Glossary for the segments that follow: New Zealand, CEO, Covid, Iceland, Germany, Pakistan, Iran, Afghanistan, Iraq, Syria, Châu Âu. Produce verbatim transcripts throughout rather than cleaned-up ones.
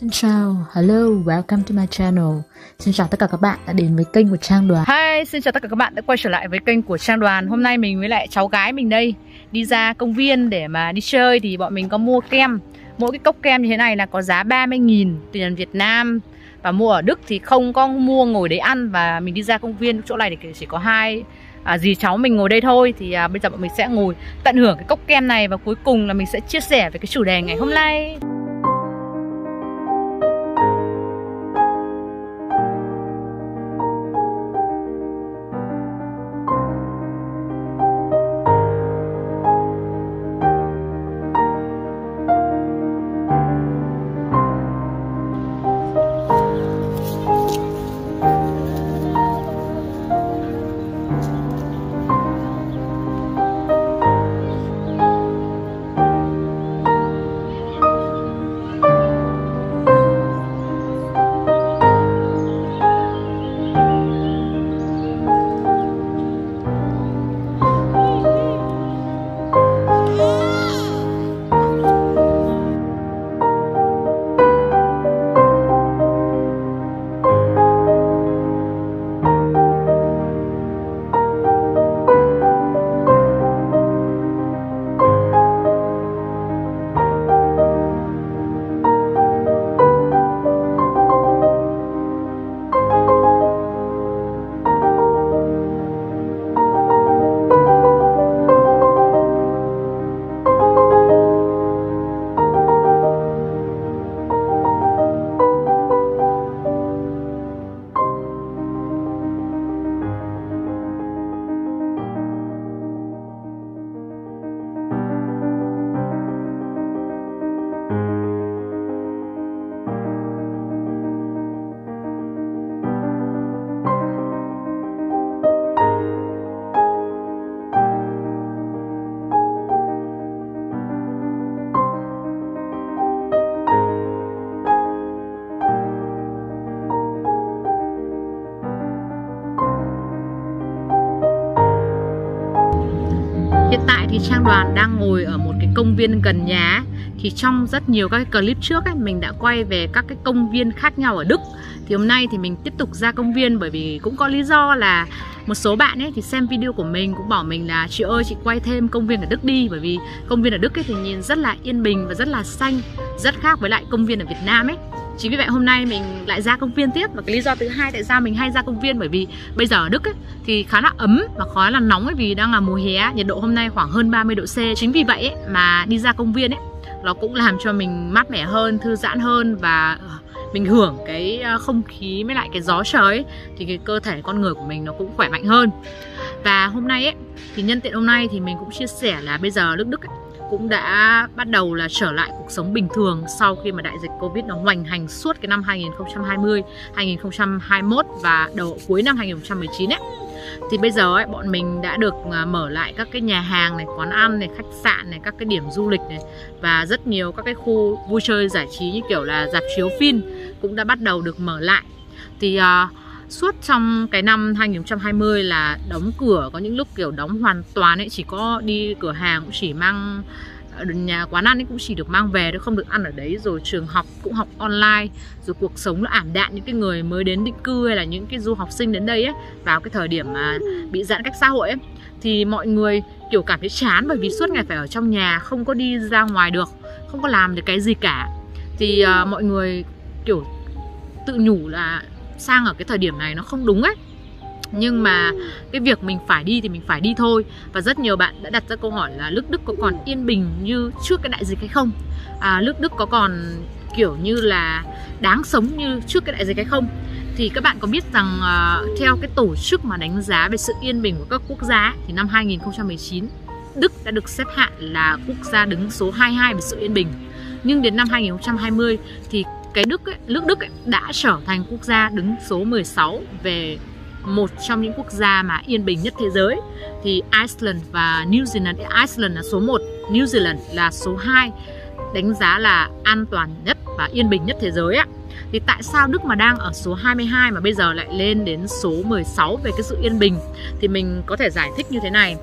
Xin chào, hello, welcome to my channel. Xin chào tất cả các bạn đã đến với kênh của Trang Đoàn. Hi, xin chào tất cả các bạn đã quay trở lại với kênh của Trang Đoàn. Hôm nay mình với lại cháu gái mình đây đi ra công viên để mà đi chơi thì bọn mình có mua kem. Mỗi cái cốc kem như thế này là có giá ba mươi nghìn tiền Việt Nam. Và mua ở Đức thì không có mua ngồi đấy ăn. Và mình đi ra công viên chỗ này thì chỉ có hai à, dì cháu mình ngồi đây thôi. Thì à, bây giờ bọn mình sẽ ngồi tận hưởng cái cốc kem này. Và cuối cùng là mình sẽ chia sẻ về cái chủ đề ngày hôm nay. Trang Đoàn đang ngồi ở một cái công viên gần nhà. Thì trong rất nhiều các cái clip trước ấy, mình đã quay về các cái công viên khác nhau ở Đức. Thì hôm nay thì mình tiếp tục ra công viên. Bởi vì cũng có lý do là một số bạn ấy thì xem video của mình cũng bảo mình là chị ơi chị quay thêm công viên ở Đức đi. Bởi vì công viên ở Đức ấy thì nhìn rất là yên bình và rất là xanh, rất khác với lại công viên ở Việt Nam ấy. Chính vì vậy hôm nay mình lại ra công viên tiếp. Và cái lý do thứ hai tại sao mình hay ra công viên bởi vì bây giờ ở Đức ấy, thì khá là ấm và khá là nóng ấy, vì đang là mùa hè. Nhiệt độ hôm nay khoảng hơn ba mươi độ C. Chính vì vậy ấy, mà đi ra công viên ấy, nó cũng làm cho mình mát mẻ hơn, thư giãn hơn. Và mình hưởng cái không khí với lại cái gió trời ấy, thì cái cơ thể con người của mình nó cũng khỏe mạnh hơn. Và hôm nay ấy, thì nhân tiện hôm nay thì mình cũng chia sẻ là bây giờ nước Đức ấy, cũng đã bắt đầu là trở lại cuộc sống bình thường sau khi mà đại dịch Covid nó hoành hành suốt cái năm hai nghìn không trăm hai mươi, hai nghìn không trăm hai mươi mốt và đầu cuối năm hai nghìn không trăm mười chín ấy. Thì bây giờ ấy, bọn mình đã được mở lại các cái nhà hàng này, quán ăn này, khách sạn này, các cái điểm du lịch này và rất nhiều các cái khu vui chơi giải trí như kiểu là rạp chiếu phim cũng đã bắt đầu được mở lại. Thì uh, suốt trong cái năm hai nghìn không trăm hai mươi là đóng cửa, có những lúc kiểu đóng hoàn toàn ấy, chỉ có đi cửa hàng cũng chỉ mang nhà quán ăn ấy cũng chỉ được mang về, không được ăn ở đấy, rồi trường học cũng học online, rồi cuộc sống nó ảm đạm. Những cái người mới đến định cư hay là những cái du học sinh đến đây ấy, vào cái thời điểm mà bị giãn cách xã hội ấy, thì mọi người kiểu cảm thấy chán bởi vì suốt ngày phải ở trong nhà, không có đi ra ngoài được, không có làm được cái gì cả. Thì uh, mọi người kiểu tự nhủ là sang ở cái thời điểm này nó không đúng ấy, nhưng mà cái việc mình phải đi thì mình phải đi thôi. Và rất nhiều bạn đã đặt ra câu hỏi là nước Đức có còn yên bình như trước cái đại dịch hay không, à, nước Đức có còn kiểu như là đáng sống như trước cái đại dịch hay không. Thì các bạn có biết rằng uh, theo cái tổ chức mà đánh giá về sự yên bình của các quốc gia ấy, thì năm hai nghìn không trăm mười chín Đức đã được xếp hạng là quốc gia đứng số hai mươi hai về sự yên bình. Nhưng đến năm hai nghìn không trăm hai mươi thì cái Đức ấy, nước Đức ấy, đã trở thành quốc gia đứng số mười sáu về một trong những quốc gia mà yên bình nhất thế giới. Thì Iceland và New Zealand, Iceland là số một, New Zealand là số hai, đánh giá là an toàn nhất và yên bình nhất thế giới ấy. Thì tại sao Đức mà đang ở số hai mươi hai mà bây giờ lại lên đến số mười sáu về cái sự yên bình? Thì mình có thể giải thích như thế này.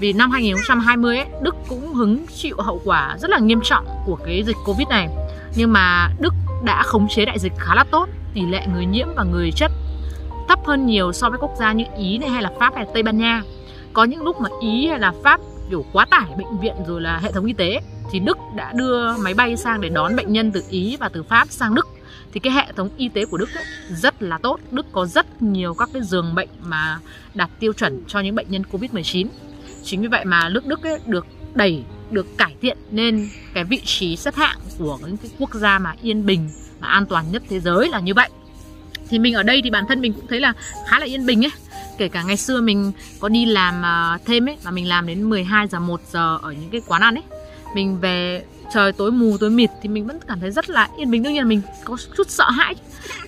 Vì năm hai nghìn không trăm hai mươi ấy, Đức cũng hứng chịu hậu quả rất là nghiêm trọng của cái dịch Covid này. Nhưng mà Đức đã khống chế đại dịch khá là tốt, tỷ lệ người nhiễm và người chết thấp hơn nhiều so với quốc gia như Ý này, hay là Pháp, hay là Tây Ban Nha. Có những lúc mà Ý hay là Pháp kiểu quá tải bệnh viện rồi là hệ thống y tế, thì Đức đã đưa máy bay sang để đón bệnh nhân từ Ý và từ Pháp sang Đức. Thì cái hệ thống y tế của Đức ấy, rất là tốt. Đức có rất nhiều các cái giường bệnh mà đạt tiêu chuẩn cho những bệnh nhân Covid mười chín. Chính vì vậy mà nước Đức ấy được đẩy, được cải thiện nên cái vị trí xếp hạng của những cái quốc gia mà yên bình, mà an toàn nhất thế giới là như vậy. Thì mình ở đây thì bản thân mình cũng thấy là khá là yên bình ấy. Kể cả ngày xưa mình có đi làm thêm ấy, mà mình làm đến mười hai giờ, một giờ ở những cái quán ăn ấy. Mình về trời tối mù, tối mịt thì mình vẫn cảm thấy rất là yên bình. Đương nhiên là mình có chút sợ hãi,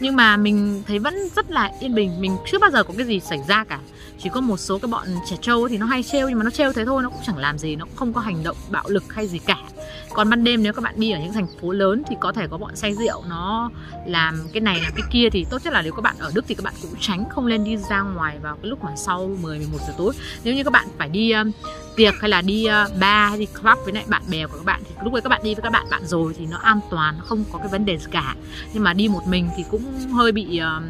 nhưng mà mình thấy vẫn rất là yên bình. Mình chưa bao giờ có cái gì xảy ra cả. Chỉ có một số cái bọn trẻ trâu thì nó hay trêu, nhưng mà nó trêu thế thôi, nó cũng chẳng làm gì, nó cũng không có hành động bạo lực hay gì cả. Còn ban đêm nếu các bạn đi ở những thành phố lớn thì có thể có bọn say rượu, nó làm cái này làm cái kia, thì tốt nhất là nếu các bạn ở Đức thì các bạn cũng tránh, không nên đi ra ngoài vào cái lúc mà sau mười, mười một giờ tối. Nếu như các bạn phải đi um, tiệc hay là đi uh, bar hay đi club với lại bạn bè của các bạn thì lúc đấy các bạn đi với các bạn bạn rồi thì nó an toàn, nó không có cái vấn đề gì cả. Nhưng mà đi một mình thì cũng hơi bị um,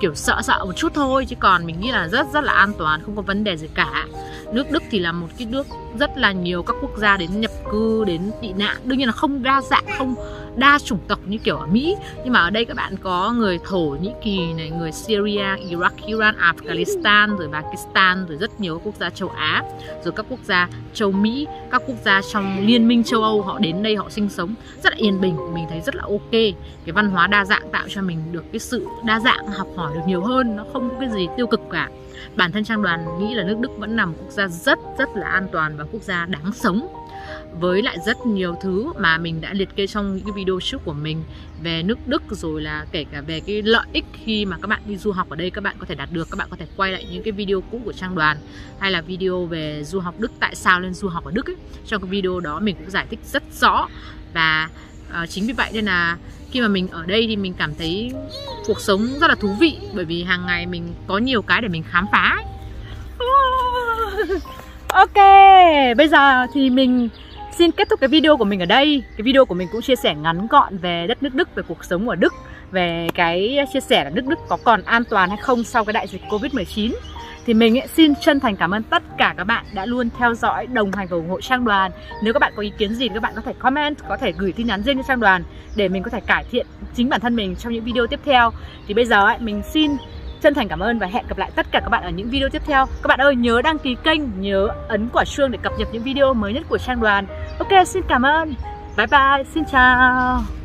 kiểu sợ sợ một chút thôi, chứ còn mình nghĩ là rất rất là an toàn, không có vấn đề gì cả. Nước Đức thì là một cái nước rất là nhiều các quốc gia đến nhập cư, đến tị nạn. Đương nhiên là không đa dạng, không đa chủng tộc như kiểu ở Mỹ, nhưng mà ở đây các bạn có người Thổ Nhĩ Kỳ này, người Syria, Iraq, Iran, Afghanistan, rồi Pakistan, rồi rất nhiều các quốc gia châu Á, rồi các quốc gia châu Mỹ, các quốc gia trong liên minh châu Âu, họ đến đây họ sinh sống rất là yên bình. Mình thấy rất là ok. Cái văn hóa đa dạng tạo cho mình được cái sự đa dạng, học hỏi được nhiều hơn, nó không có cái gì tiêu cực cả. Bản thân Trang Đoàn nghĩ là nước Đức vẫn là một quốc gia rất rất là an toàn và quốc gia đáng sống, với lại rất nhiều thứ mà mình đã liệt kê trong những cái video trước của mình về nước Đức, rồi là kể cả về cái lợi ích khi mà các bạn đi du học ở đây các bạn có thể đạt được. Các bạn có thể quay lại những cái video cũ của Trang Đoàn, hay là video về du học Đức, tại sao lên du học ở Đức ấy. Trong cái video đó mình cũng giải thích rất rõ. Và uh, chính vì vậy nên là khi mà mình ở đây thì mình cảm thấy cuộc sống rất là thú vị, bởi vì hàng ngày mình có nhiều cái để mình khám phá ấy. Ok, bây giờ thì mình xin kết thúc cái video của mình ở đây. Cái video của mình cũng chia sẻ ngắn gọn về đất nước Đức, về cuộc sống ở Đức, về cái chia sẻ là nước Đức có còn an toàn hay không sau cái đại dịch Covid mười chín. Thì mình xin chân thành cảm ơn tất cả các bạn đã luôn theo dõi, đồng hành và ủng hộ Trang Đoàn. Nếu các bạn có ý kiến gì thì các bạn có thể comment, có thể gửi tin nhắn riêng cho Trang Đoàn để mình có thể cải thiện chính bản thân mình trong những video tiếp theo. Thì bây giờ mình xin chân thành cảm ơn và hẹn gặp lại tất cả các bạn ở những video tiếp theo. Các bạn ơi, nhớ đăng ký kênh, nhớ ấn quả chuông để cập nhật những video mới nhất của Trang Đoàn. Ok, xin cảm ơn. Bye bye, xin chào.